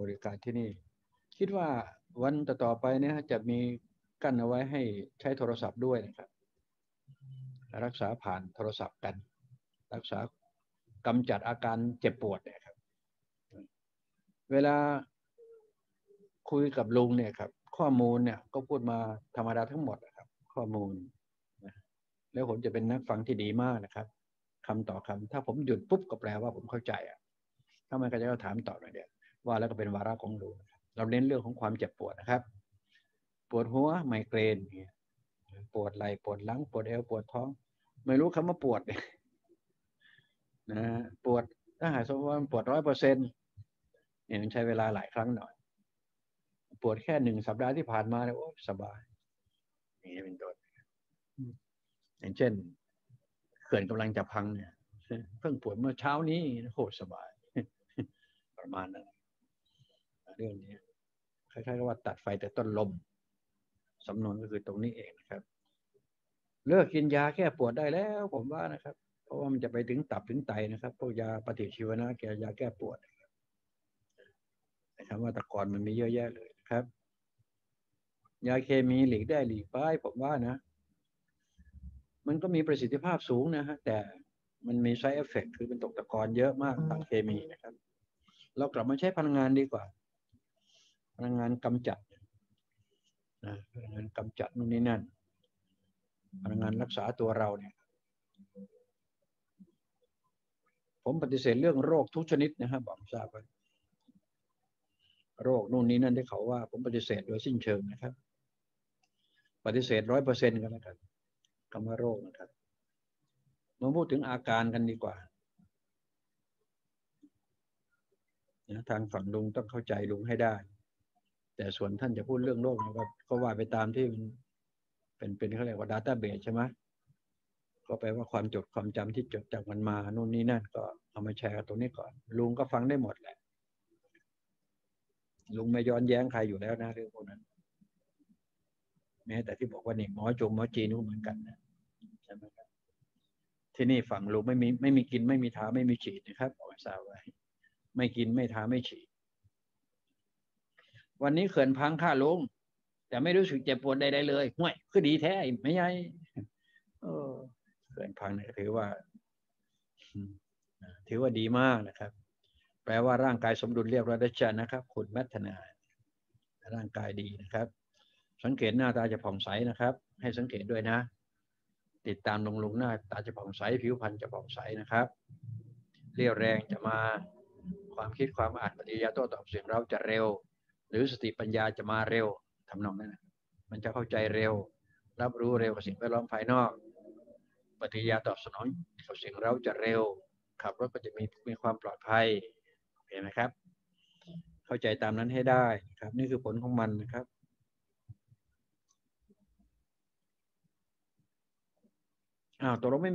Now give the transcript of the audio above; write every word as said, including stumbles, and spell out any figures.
บริการที่นี่คิดว่าวันต่อๆไปเนี่ยจะมีกั้นเอาไว้ให้ใช้โทรศัพท์ด้วยนะครับรักษาผ่านโทรศัพท์กันรักษากำจัดอาการเจ็บปวดเนี่ยครับเวลาคุยกับลุงเนี่ยครับข้อมูลเนี่ยก็พูดมาธรรมดาทั้งหมดนะครับข้อมูลแล้วผมจะเป็นนักฟังที่ดีมากนะครับคำต่อคำถ้าผมหยุดปุ๊บก็แปลว่าผมเข้าใจอ่ะถ้าไม่เข้าใจก็ถามต่อหน่อยเดียวว่าแล้วก็เป็นวาระของลุงเราเน้นเรื่องของความเจ็บปวดนะครับปวดหัวไมเกรนปวดไหล่ปวดหลังปวดเอวปวดท้องไม่รู้คำว่าปวดเนี่ยนะปวดถ้าหายสมมติว่าปวดร้อยเปอร์เซ็นต์เนี่ยมันใช้เวลาหลายครั้งหน่อยปวดแค่หนึ่งสัปดาห์ที่ผ่านมาเนี่ยโอ้สบายนี่เป็นต้นอย่างเช่นเขื่อนกำลังจะพังเนี่ยเพิ่งปวดเมื่อเช้านี้โหสบายประมาณนั้นเรื่องนี้คล้ายๆว่าตัดไฟแต่ต้นลมสำนวนก็คือตรงนี้เองนะครับเลิกกินยาแค่ปวดได้แล้วผมว่านะครับเพราะว่ามันจะไปถึงตับถึงไตนะครับพวกยาปฏิชีวนะแก้ยาแก้ปวดคำว่าตะกอนมันมีเยอะแยะเลยครับยาเคมีหลีกได้หลีกไปผมว่านะมันก็มีประสิทธิภาพสูงนะฮะแต่มันมี side effect คือเป็นตกตะกอนเยอะมากทางเคมีนะครับเรากลับมาใช้พลังงานดีกว่าพลังงานกำจัดนะพลังงานกำจัดนู่นนี่นั่นพลังงานรักษาตัวเราเนี่ยผมปฏิเสธเรื่องโรคทุกชนิดนะฮะบอกทราบว่าโรคนู่นนี้นั่นที่เขาว่าผมปฏิเสธโดยสิ้นเชิงนะครับปฏิเสธร้อยเปอร์เซ็นต์กันแล้วกันคำว่าโรคนะครับมาพูดถึงอาการกันดีกว่านะทางฝั่งลุงต้องเข้าใจลุงให้ได้แต่ส่วนท่านจะพูดเรื่องโรคนะครับก็ว่าไปตามที่มันเป็นเป็นเขาเรียกว่า database ใช่ไหมก็แปลว่าความจดความจำที่จดจากมันมานู่นนี้นั่นก็เอามาแชร์ตรงนี้ก่อนลุงก็ฟังได้หมดแหละลุงไม่ย้อนแย้งใครอยู่แล้วนะเรื่องพวกนั้นแม้แต่ที่บอกว่านี่หมอจงหมอจีนก็เหมือนกันนะใช่ไหมครับที่นี่ฝั่งลุงไม่มีไม่มีกินไม่มีทาไม่มีฉีดนะครับเอาไว้ทราบไว้ไม่กินไม่ทาไม่ฉีดวันนี้เขื่อนพังค่าลุงแต่ไม่รู้สึกเจ็บปวดใดๆเลยห่วยคือดีแท้ไม่ใช่เขื่อนพังเนี่ยถือว่าถือว่าดีมากนะครับแปลว่าร่างกายสมดุลเรียบร้อยแล้วนะครับคุณมัทนาร่างกายดีนะครับสังเกตหน้าตาจะผ่องใสนะครับให้สังเกตด้วยนะติดตามลงลงหน้าตาจะผ่องใสผิวพรรณจะผ่องใสนะครับเรี่ยวแรงจะมาความคิดความอ่านปฏิกิริยาโต้ตอบเสียงเราจะเร็วหรือสติปัญญาจะมาเร็วทำนองนั้นนะมันจะเข้าใจเร็วรับรู้เร็วกับสิ่งแวดล้อมภายนอกปฏิกิริยาตอบสนองกับสิ่งเราจะเร็วขับรถก็จะมีมีความปลอดภัยเห็นไหมครับเข้าใจตามนั้นให้ได้ครับนี่คือผลของมันนะครับอ้าวตัวเราไม่